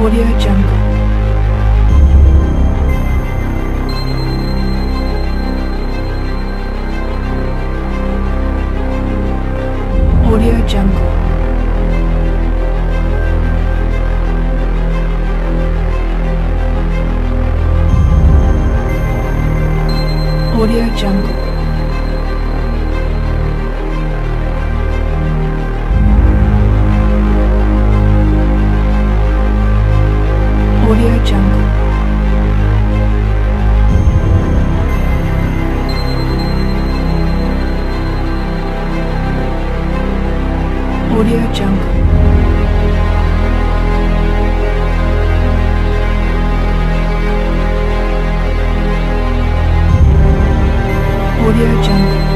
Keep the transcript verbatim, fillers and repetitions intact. AudioJungle. AudioJungle. AudioJungle. AudioJungle. AudioJungle. AudioJungle.